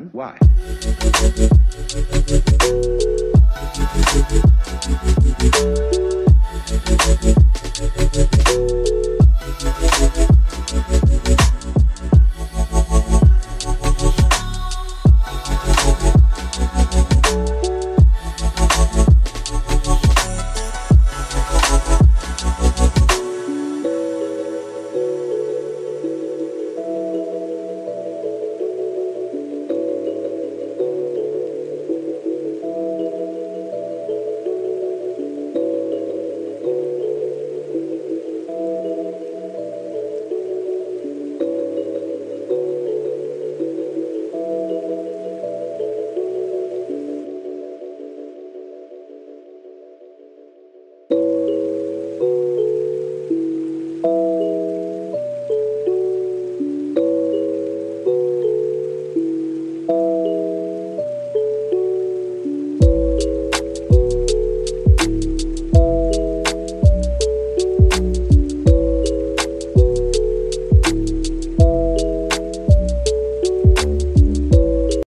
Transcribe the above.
them. Why?